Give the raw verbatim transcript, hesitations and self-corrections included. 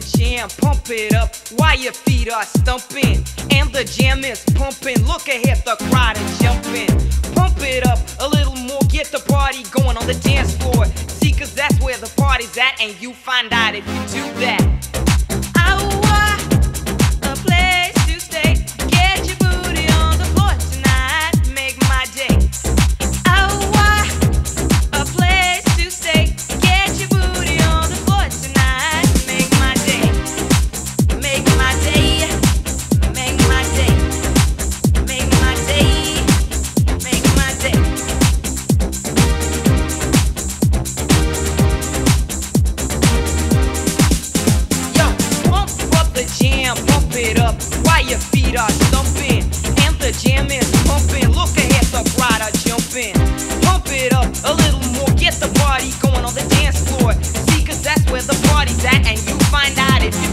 the jam, pump it up while your feet are stumping. And the jam is pumping, look ahead, the crowd is jumping. Pump it up a little more, get the party going on the dance floor. See, cause that's where the party's at, and you find out if you do that. Going on the dance floor, see, cause that's where the party's at, and you find out it's